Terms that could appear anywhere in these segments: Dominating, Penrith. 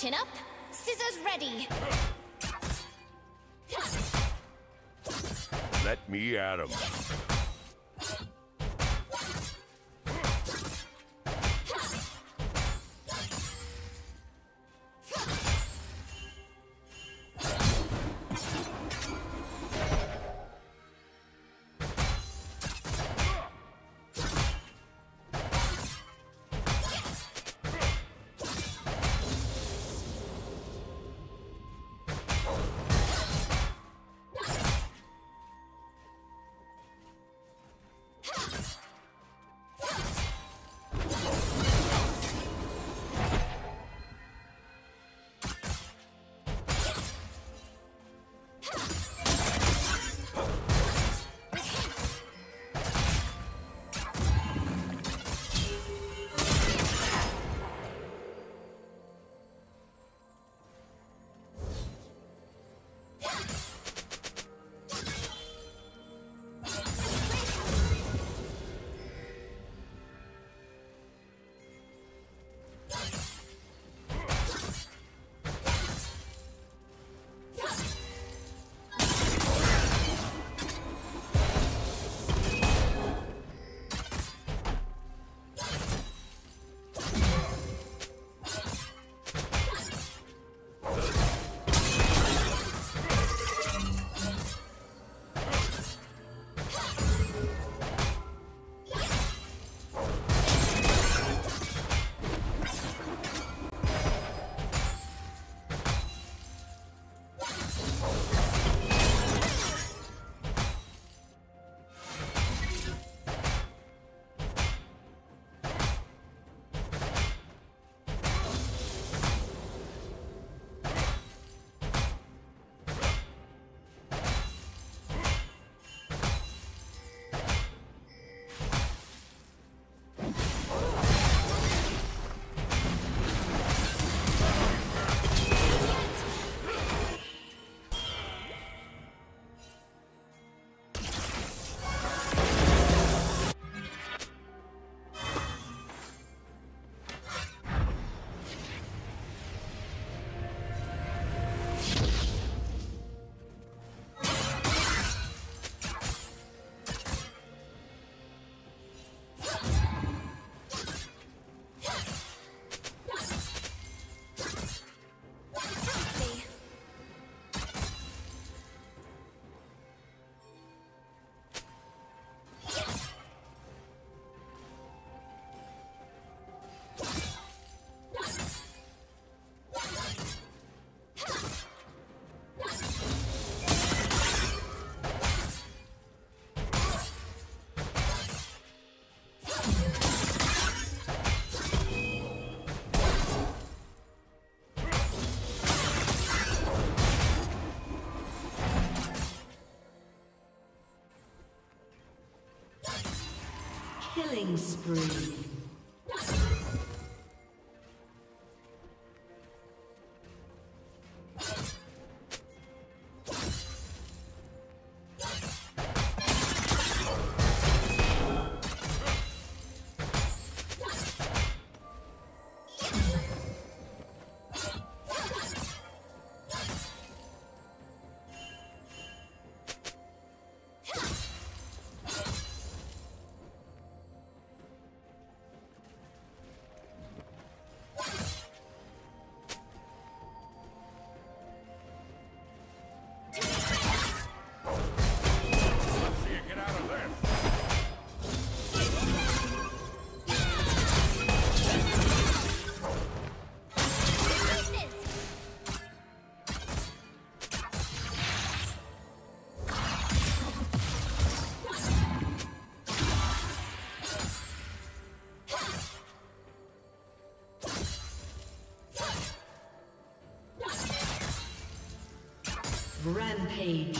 Chin up, scissors ready. Let me at him. Killing spree. Rampage.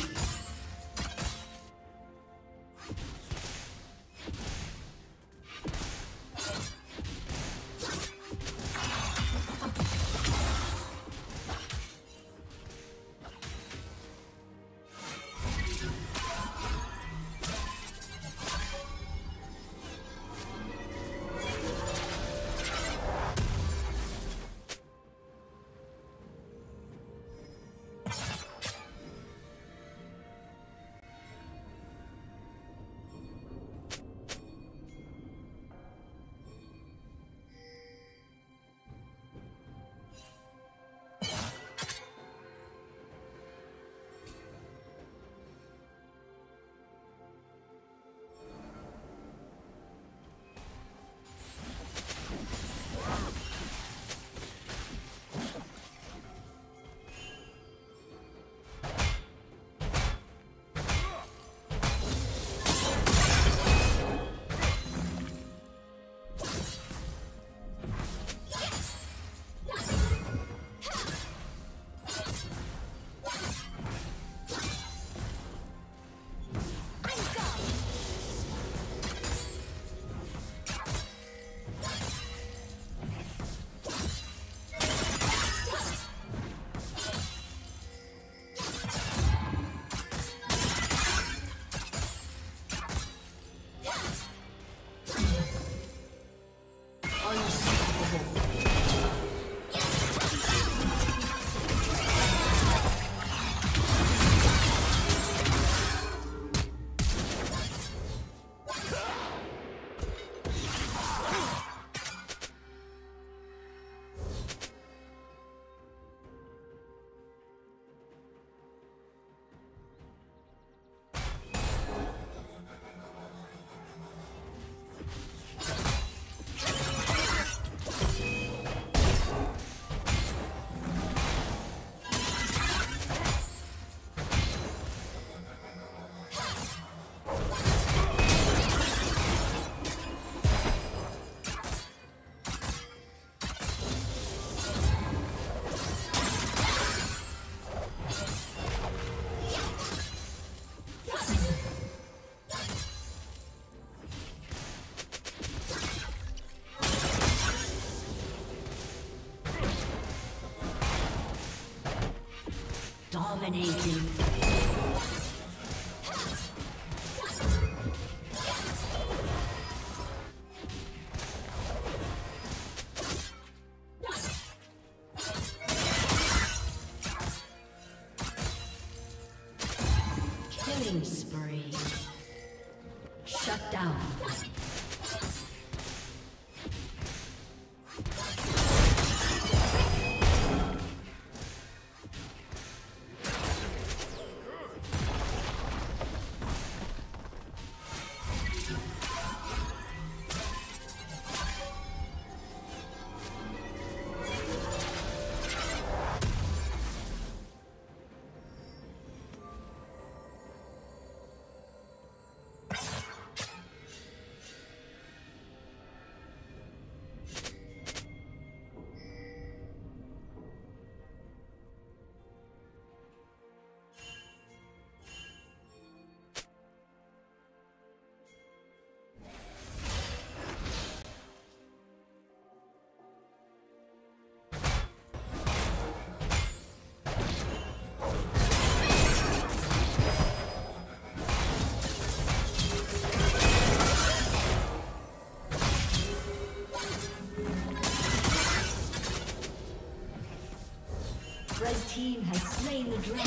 Dominating. Red team has slain the dragon.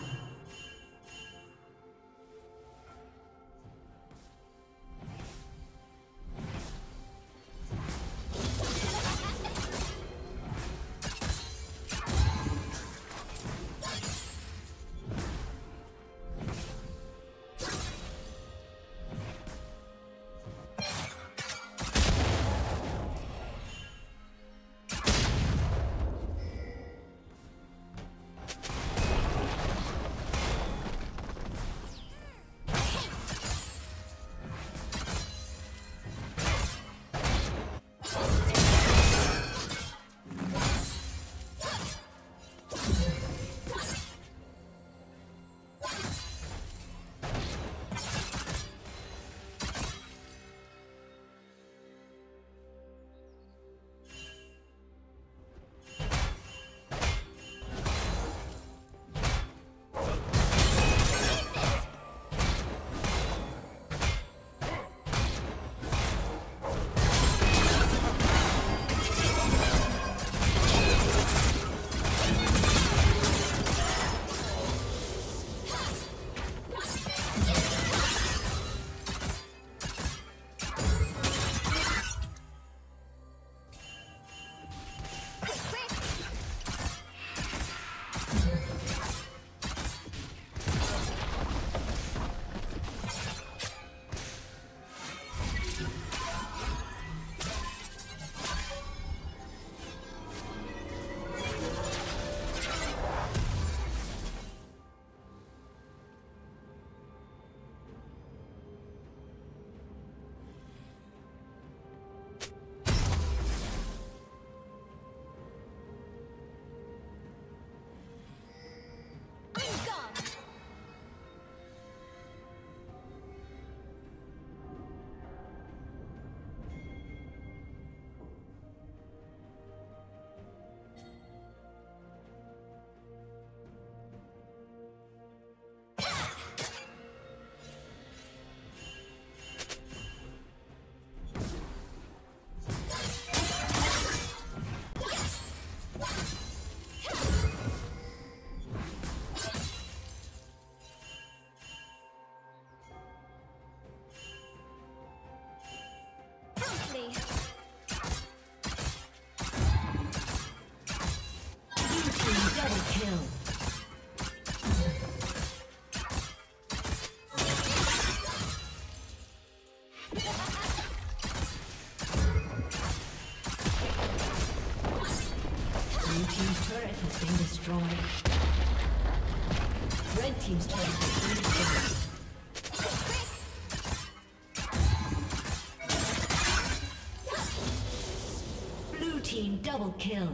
team's turret has been destroyed. Red team's turret has been destroyed. Team double kill.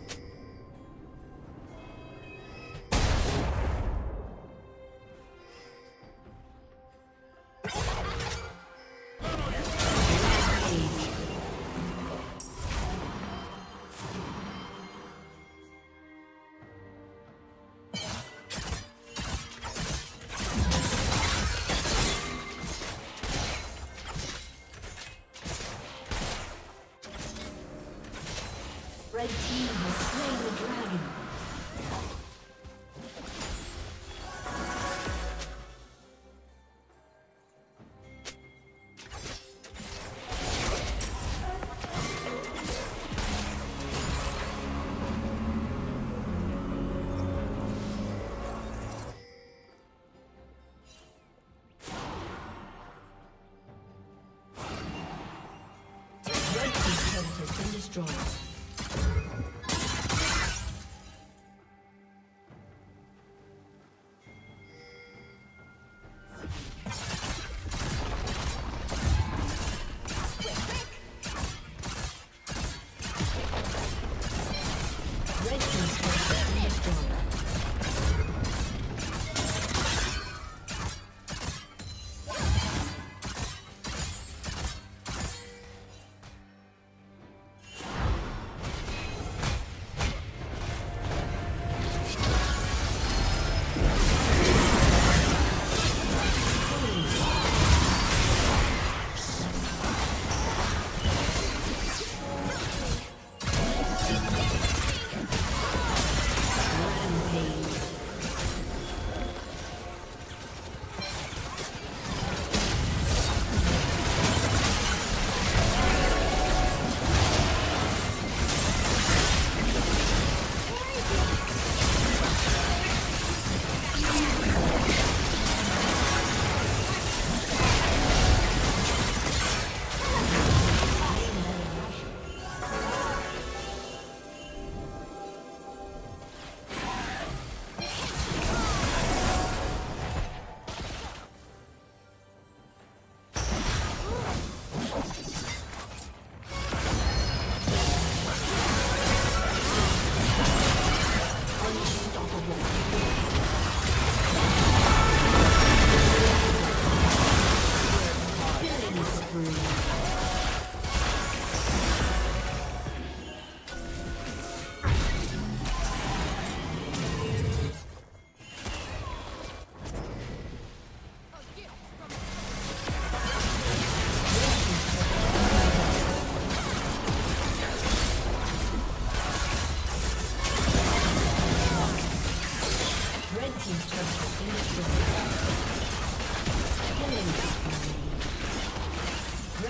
Red Team has slain the dragon. Red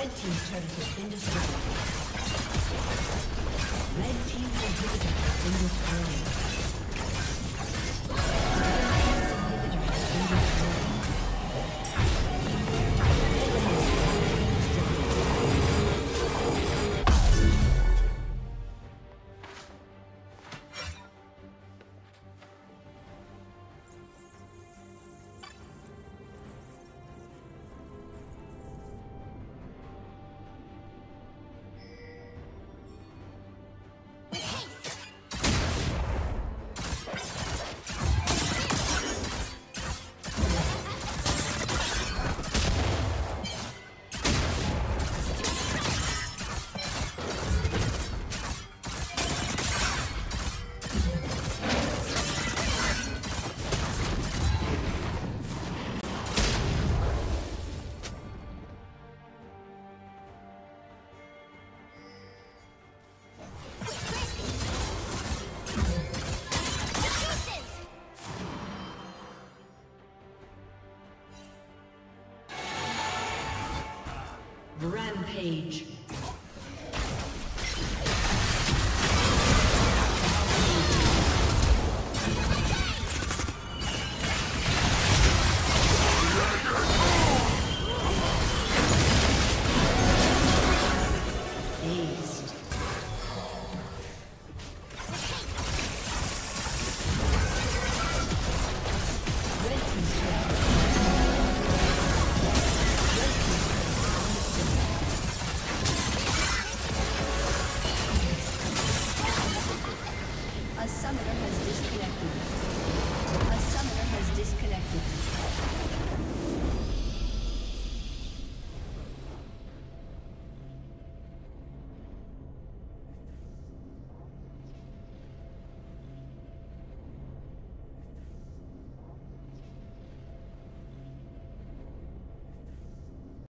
Team's turret has been destroyed. Rampage.